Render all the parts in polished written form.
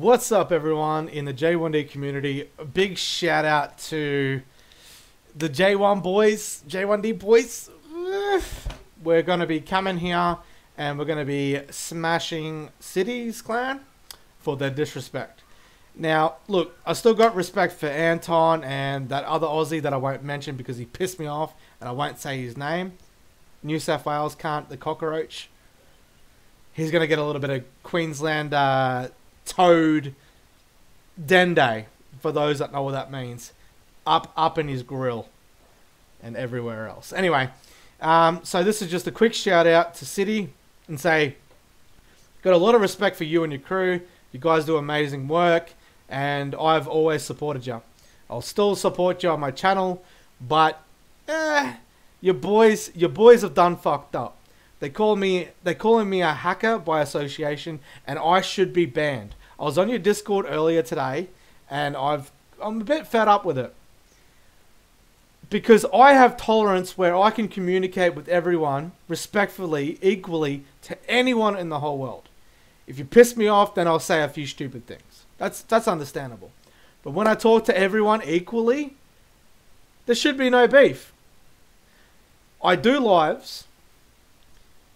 What's up, everyone in the J1D community? A big shout out to the J1D boys. We're going to be coming here and we're going to be smashing Cities Clan for their disrespect. Now, look, I still got respect for Anton and that other Aussie that I won't mention because he pissed me off and I won't say his name. New South Wales cunt, the cockroach. He's going to get a little bit of Queensland Toad Dende, for those that know what that means, up in his grill and everywhere else. Anyway, so this is just a quick shout out to City and say, got a lot of respect for you and your crew. You guys do amazing work and I've always supported you. I'll still support you on my channel, but your boys have done fucked up. They're calling me a hacker by association and I should be banned. I was on your Discord earlier today and I'm a bit fed up with it. Because I have tolerance where I can communicate with everyone respectfully, equally to anyone in the whole world. If you piss me off, then I'll say a few stupid things. That's understandable. But when I talk to everyone equally, there should be no beef. I do lives.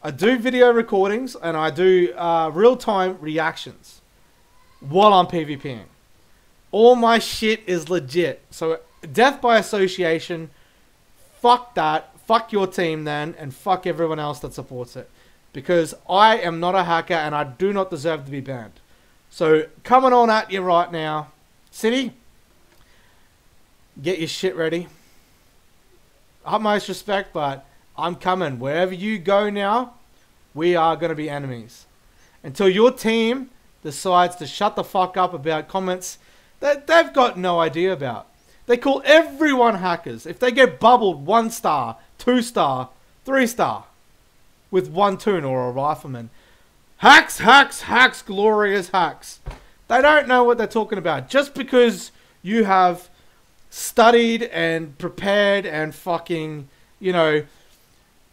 I do video recordings and I do real-time reactions while I'm PvPing. All my shit is legit. So death by association, fuck that, fuck your team then, and fuck everyone else that supports it. Because I am not a hacker and I do not deserve to be banned. So coming on at you right now, City, get your shit ready. Utmost respect, but I'm coming. Wherever you go now, we are going to be enemies. Until your team decides to shut the fuck up about comments that they've got no idea about. They call everyone hackers. If they get bubbled 1 star, 2 star, 3 star with one toon or a rifleman. Hacks, hacks, hacks, glorious hacks. They don't know what they're talking about. Just because you have studied and prepared and fucking, you know,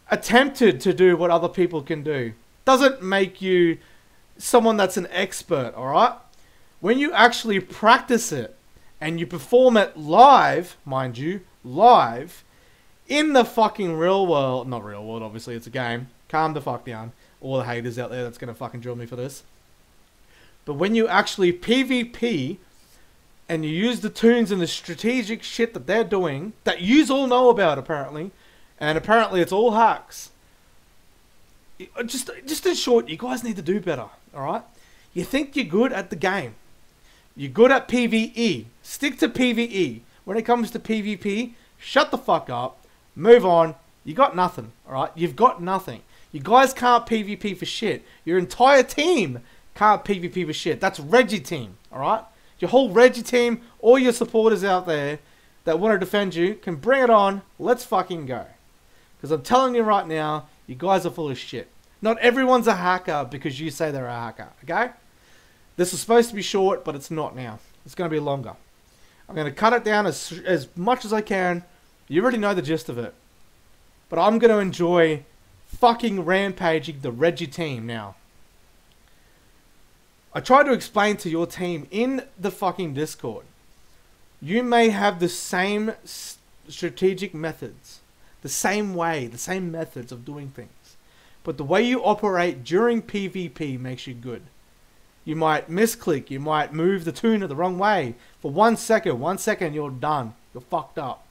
attempted to do what other people can do doesn't make you someone that's an expert, all right? When you actually practice it and you perform it live, mind you, live, in the fucking real world, not real world, obviously, it's a game. Calm the fuck down. All the haters out there that's gonna fucking drill me for this. But when you actually PvP and you use the tunes and the strategic shit that they're doing, that yous all know about apparently, and apparently it's all hacks. Just in short, you guys need to do better, alright? You think you're good at the game. You're good at PvE. Stick to PvE. When it comes to PvP, shut the fuck up. Move on. You got nothing, alright? You've got nothing. You guys can't PvP for shit. Your entire team can't PvP for shit. That's Reggie team, alright? Your whole Reggie team, all your supporters out there that want to defend you, can bring it on. Let's fucking go. Because I'm telling you right now, you guys are full of shit. Not everyone's a hacker because you say they're a hacker, okay? This was supposed to be short, but it's not now. It's going to be longer. I'm going to cut it down as much as I can. You already know the gist of it. But I'm going to enjoy fucking rampaging the Reggie team now. I tried to explain to your team in the fucking Discord. You may have the same strategic methods. The same way, the same methods of doing things. But the way you operate during PvP makes you good. You might misclick, you might move the tuner the wrong way. For 1 second, you're done. You're fucked up.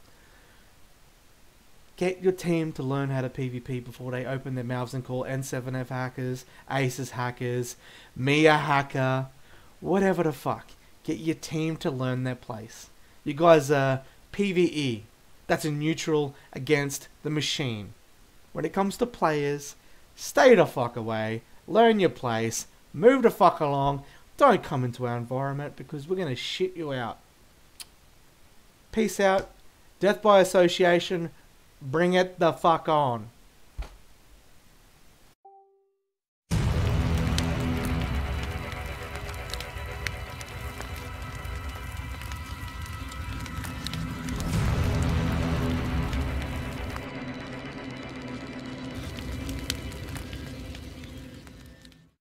Get your team to learn how to PvP before they open their mouths and call N7F hackers, Aces hackers, me a hacker, whatever the fuck. Get your team to learn their place. You guys are PvE. That's a neutral against the machine. When it comes to players, stay the fuck away, learn your place, move the fuck along, don't come into our environment because we're going to shit you out. Peace out, death by association, bring it the fuck on.